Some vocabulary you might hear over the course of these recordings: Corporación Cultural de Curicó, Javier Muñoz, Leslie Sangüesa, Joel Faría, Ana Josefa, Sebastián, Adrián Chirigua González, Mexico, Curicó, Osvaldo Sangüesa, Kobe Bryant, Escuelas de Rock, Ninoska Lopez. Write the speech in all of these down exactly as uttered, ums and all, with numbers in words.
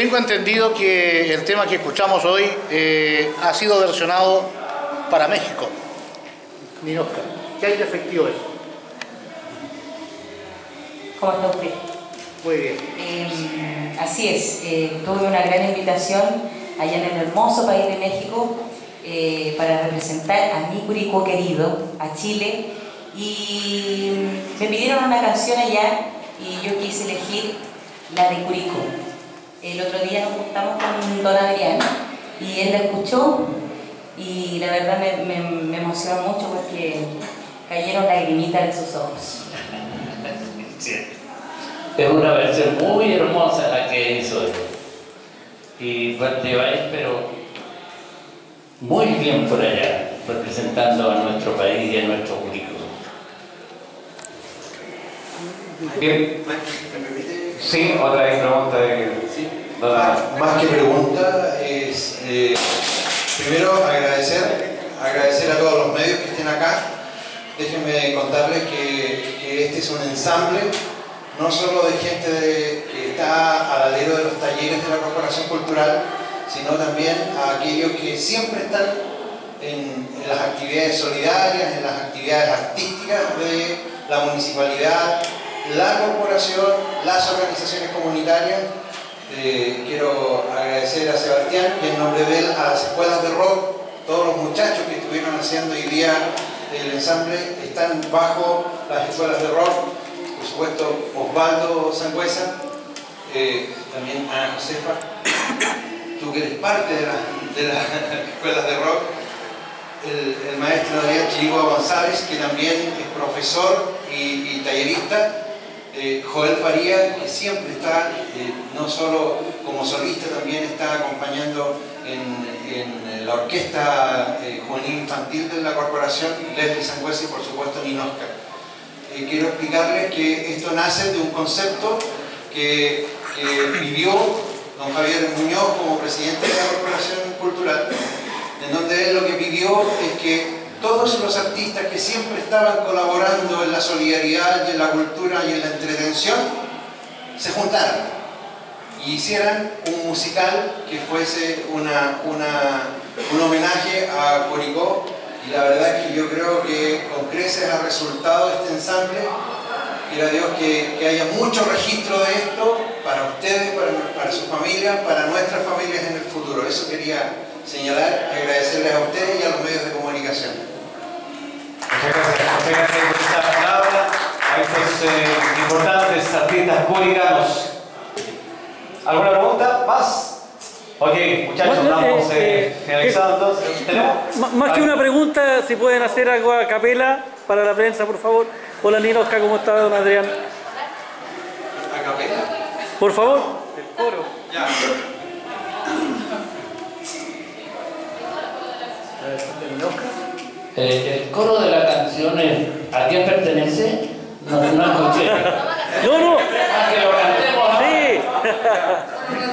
Tengo entendido que el tema que escuchamos hoy eh, ha sido versionado para México. Ninoska, ¿qué hay de efectivo eso? ¿Cómo está usted? Muy bien. Eh, así es, eh, tuve una gran invitación allá en el hermoso país de México eh, para representar a mi Curicó querido, a Chile, y me pidieron una canción allá y yo quise elegir la de Curicó. El otro día nos juntamos con don Adrián y él la escuchó y la verdad me, me, me emocionó mucho porque cayeron lagrimitas de sus ojos. Sí. Es una versión muy hermosa la que hizo él. Y parte vais, pero muy bien por allá, representando a nuestro país y a nuestro público. Bien. Sí, otra vez pregunta de... Sí. Más, más que pregunta es eh, primero agradecer agradecer a todos los medios que estén acá. Déjenme contarles que, que este es un ensamble no solo de gente de, que está al alero de los talleres de la Corporación Cultural, sino también a aquellos que siempre están en, en las actividades solidarias, en las actividades artísticas de la municipalidad, la corporación, las organizaciones comunitarias. Eh, quiero agradecer a Sebastián y en nombre de él a las Escuelas de Rock. Todos los muchachos que estuvieron haciendo hoy día el ensamble están bajo las Escuelas de Rock. Por supuesto, Osvaldo Sangüesa, eh, también Ana Josefa, tú que eres parte de las de la Escuelas de Rock, el, el maestro Adrián Chirigua González, que también es profesor y, y tallerista, Eh, Joel Faría, que siempre está, eh, no solo como solista, también está acompañando en, en la orquesta eh, juvenil infantil de la corporación, Leslie Sangüesa y por supuesto Ninoska. Eh, quiero explicarles que esto nace de un concepto que, que vivió don Javier Muñoz como presidente de la Corporación Cultural, en donde él lo que pidió es que todos los artistas que siempre estaban colaborando en la solidaridad, en la cultura y en la entretención, se juntaran y hicieran un musical que fuese una, una, un homenaje a Curicó. Y la verdad es que yo creo que con creces ha resultado este ensamble. Quiero a Dios que, que haya mucho registro de esto para ustedes, para, para su familia, para nuestras familias en el futuro. Eso quería señalar, agradecerles a ustedes y a los medios de comunicación. Muchas gracias, muchas gracias por esta palabra a estos eh, importantes artistas curicanos. ¿Alguna pregunta? ¿Más? Ok, muchachos, estamos eh, finalizando entonces. ¿Tenemos? Más que una pregunta, si pueden hacer algo a capela para la prensa, por favor. Hola Ninoska, ¿cómo está don Adrián? ¿A capela? Por favor. El coro. Ya. Eh, el coro de la canción es ¿a quién pertenece? No, no, no, sí. no, no. Ah, que lo cantemos ahora. Sí.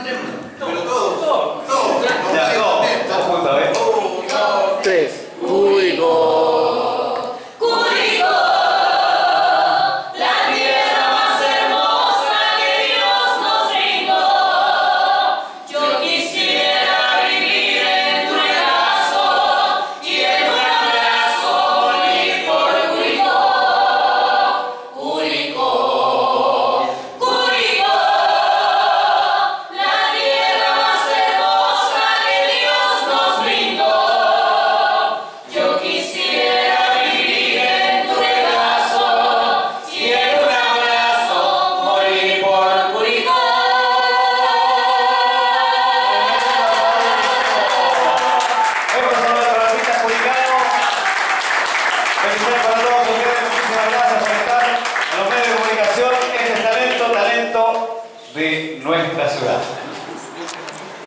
Pero todos, todos, todos. Ya, todos, todos juntos, a ver. Uno, dos, tres. Curicó, Curicó, la tierra más hermosa que Dios nos brindó. Yo quisiera vivir en tu brazo y en un abrazo morir por Curicó, Curicó, Curicó, la tierra más hermosa que Dios nos brindó. Yo quisiera vivir en tu brazo y en un abrazo morir por Curicó. Hemos pasado a los artistas publicados. Felicidades para todos ustedes, muchísimas gracias por estar en los medios de comunicación. Este es talento, talento de nuestra ciudad.